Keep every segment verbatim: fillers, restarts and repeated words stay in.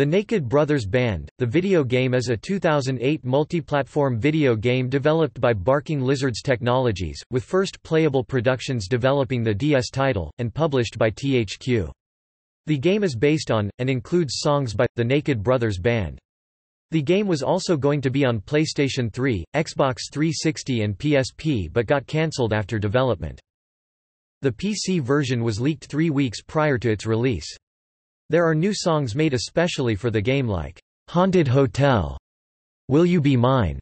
The Naked Brothers Band, the video game is a two thousand eight multi-platform video game developed by Barking Lizards Technologies, with first Playable Productions developing the D S title, and published by T H Q. The game is based on, and includes songs by, The Naked Brothers Band. The game was also going to be on PlayStation three, Xbox three sixty and P S P but got cancelled after development. The P C version was leaked three weeks prior to its release. There are new songs made especially for the game like Haunted Hotel, Will You Be Mine,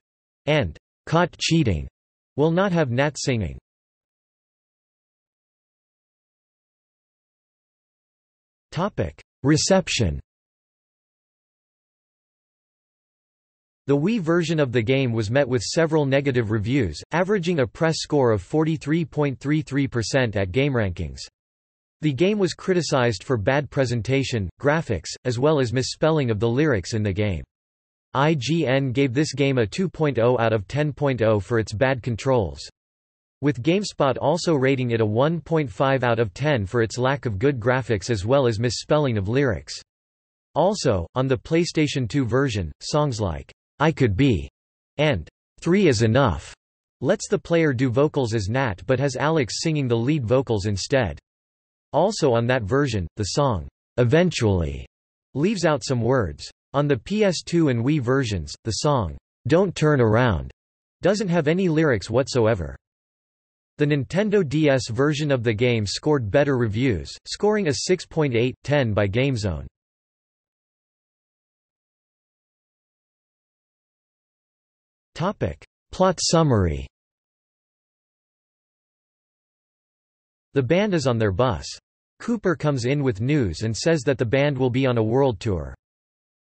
and Caught Cheating, will not have Nat singing. Reception. The Wii version of the game was met with several negative reviews, averaging a press score of forty-three point three three percent at GameRankings. The game was criticized for bad presentation, graphics, as well as misspelling of the lyrics in the game. I G N gave this game a two point oh out of ten point oh for its bad controls, with GameSpot also rating it a one point five out of ten for its lack of good graphics as well as misspelling of lyrics. Also, on the PlayStation two version, songs like "I Could Be" and "Three Is Enough" lets the player do vocals as Nat but has Alex singing the lead vocals instead. Also on that version, the song, "Eventually", leaves out some words. On the P S two and Wii versions, the song, "Don't Turn Around", doesn't have any lyrics whatsoever. The Nintendo D S version of the game scored better reviews, scoring a six point eight out of ten by GameZone. Plot summary. The band is on their bus. Cooper comes in with news and says that the band will be on a world tour.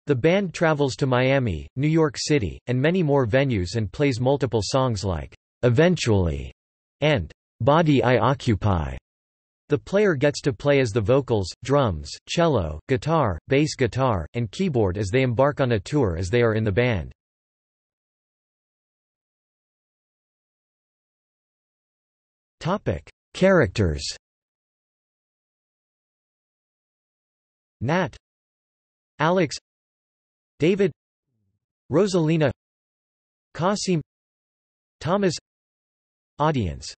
The band travels to Miami, New York City, and many more venues and plays multiple songs like "Eventually" and "Body I Occupy". The player gets to play as the vocals, drums, cello, guitar, bass guitar, and keyboard as they embark on a tour as they are in the band. Characters. Nat, Alex, David, Rosalina, Kasim, Thomas. Audience.